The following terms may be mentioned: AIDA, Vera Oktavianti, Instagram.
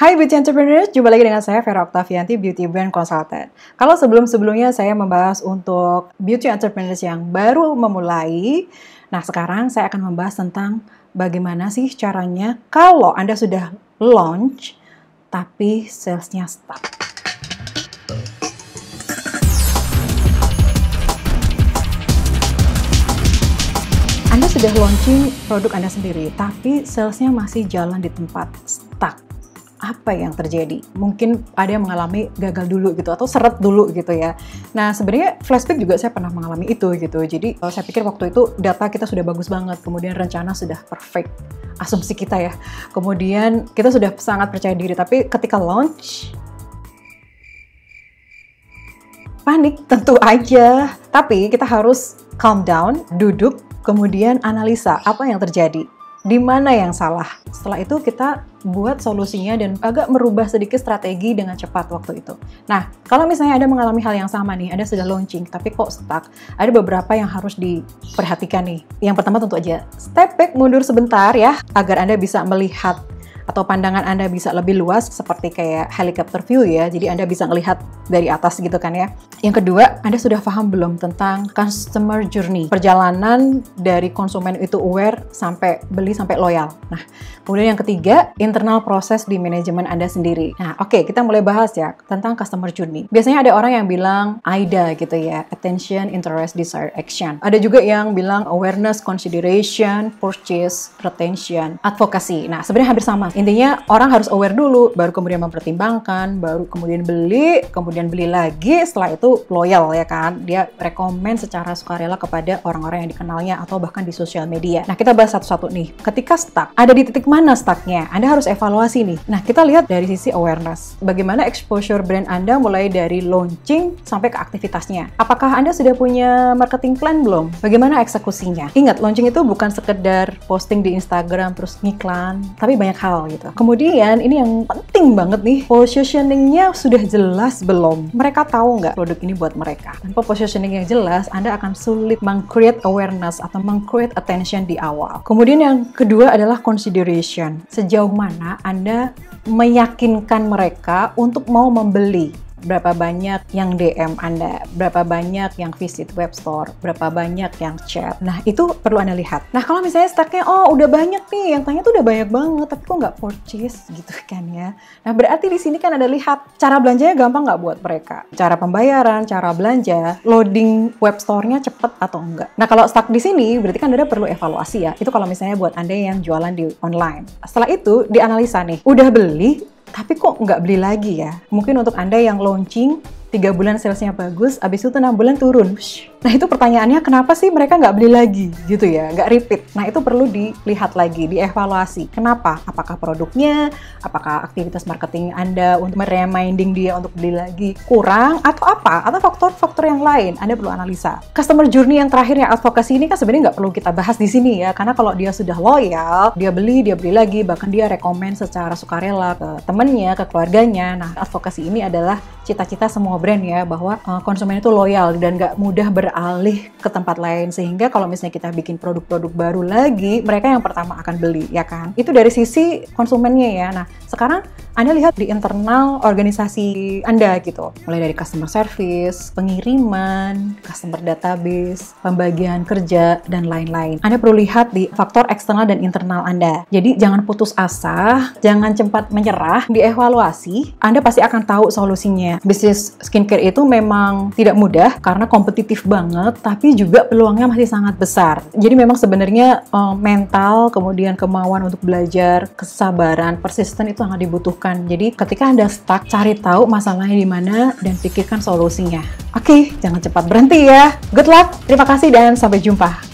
Hai Beauty Entrepreneurs, jumpa lagi dengan saya Vera Oktavianti, Beauty Brand Consultant. Kalau sebelum-sebelumnya saya membahas untuk Beauty Entrepreneurs yang baru memulai, nah sekarang saya akan membahas tentang bagaimana sih caranya kalau Anda sudah launch tapi salesnya stuck. Anda sudah launching produk Anda sendiri tapi salesnya masih jalan di tempat, stuck. Apa yang terjadi? Mungkin ada yang mengalami gagal dulu gitu atau seret dulu gitu ya. Nah sebenarnya flashback juga saya pernah mengalami itu gitu. Jadi saya pikir waktu itu data kita sudah bagus banget, kemudian rencana sudah perfect, asumsi kita ya. Kemudian kita sudah sangat percaya diri, tapi ketika launch panik tentu aja. Tapi kita harus calm down, duduk, kemudian analisa apa yang terjadi. Di mana yang salah? Setelah itu kita buat solusinya dan agak merubah sedikit strategi dengan cepat waktu itu. Nah, kalau misalnya Anda mengalami hal yang sama nih, Anda sudah launching tapi kok stuck, ada beberapa yang harus diperhatikan nih. Yang pertama tentu aja, step back, mundur sebentar ya, agar Anda bisa melihat atau pandangan Anda bisa lebih luas, seperti kayak helicopter view ya, jadi Anda bisa melihat dari atas gitu kan ya. Yang kedua, Anda sudah paham belum tentang customer journey, perjalanan dari konsumen itu aware sampai beli sampai loyal. Nah, kemudian yang ketiga, internal proses di manajemen Anda sendiri. Nah, oke, kita mulai bahas ya tentang customer journey. Biasanya ada orang yang bilang AIDA gitu ya, attention, interest, desire, action. Ada juga yang bilang awareness, consideration, purchase, retention, advocacy. Nah, sebenarnya hampir sama. Intinya orang harus aware dulu, baru kemudian mempertimbangkan, baru kemudian beli lagi, setelah itu loyal ya kan, dia rekomen secara sukarela kepada orang-orang yang dikenalnya atau bahkan di sosial media. Nah kita bahas satu-satu nih, ketika stuck, ada di titik mana stucknya? Anda harus evaluasi nih. Nah kita lihat dari sisi awareness, bagaimana exposure brand Anda mulai dari launching sampai ke aktivitasnya. Apakah Anda sudah punya marketing plan belum? Bagaimana eksekusinya? Ingat, launching itu bukan sekedar posting di Instagram terus ngiklan, tapi banyak hal gitu. Kemudian ini yang penting banget nih, positioningnya sudah jelas belum? Mereka tahu nggak produk ini buat mereka? Tanpa positioning yang jelas, Anda akan sulit meng-create awareness atau meng-create attention di awal. Kemudian yang kedua adalah consideration. Sejauh mana Anda meyakinkan mereka untuk mau membeli? Berapa banyak yang DM Anda, berapa banyak yang visit web store, berapa banyak yang chat. Nah, itu perlu Anda lihat. Nah, kalau misalnya stucknya, oh udah banyak nih, yang tanya tuh udah banyak banget, tapi kok nggak purchase gitu kan ya. Nah, berarti di sini kan Anda lihat, cara belanjanya gampang nggak buat mereka? Cara pembayaran, cara belanja, loading web store-nya cepet atau enggak? Nah, kalau stuck di sini, berarti kan Anda perlu evaluasi ya. Itu kalau misalnya buat Anda yang jualan di online. Setelah itu, dianalisa nih, udah beli, tapi kok nggak beli lagi ya? Mungkin untuk Anda yang launching, 3 bulan salesnya bagus, abis itu 6 bulan turun. Nah itu pertanyaannya, kenapa sih mereka nggak beli lagi gitu ya, nggak repeat? Nah itu perlu dilihat lagi, dievaluasi. Kenapa? Apakah produknya, apakah aktivitas marketing Anda untuk reminding dia untuk beli lagi kurang, atau apa? Atau faktor-faktor yang lain, Anda perlu analisa. Customer journey yang terakhir, yang advokasi ini kan sebenarnya nggak perlu kita bahas di sini ya, karena kalau dia sudah loyal, dia beli lagi, bahkan dia rekomen secara sukarela ke temennya, ke keluarganya. Nah advokasi ini adalah cita-cita semua brand ya, bahwa konsumen itu loyal dan gak mudah beralih ke tempat lain, sehingga kalau misalnya kita bikin produk-produk baru lagi, mereka yang pertama akan beli ya kan. Itu dari sisi konsumennya ya. Nah sekarang Anda lihat di internal organisasi Anda gitu, mulai dari customer service, pengiriman, customer database, pembagian kerja, dan lain-lain. Anda perlu lihat di faktor eksternal dan internal Anda. Jadi jangan putus asa, jangan cepat menyerah, dievaluasi. Anda pasti akan tahu solusinya. Bisnis skincare itu memang tidak mudah karena kompetitif banget, tapi juga peluangnya masih sangat besar. Jadi memang sebenarnya mental, kemudian kemauan untuk belajar, kesabaran, persisten itu sangat dibutuhkan. Jadi ketika Anda stuck, cari tahu masalahnya di mana dan pikirkan solusinya. Oke, jangan cepat berhenti ya. Good luck, terima kasih dan sampai jumpa.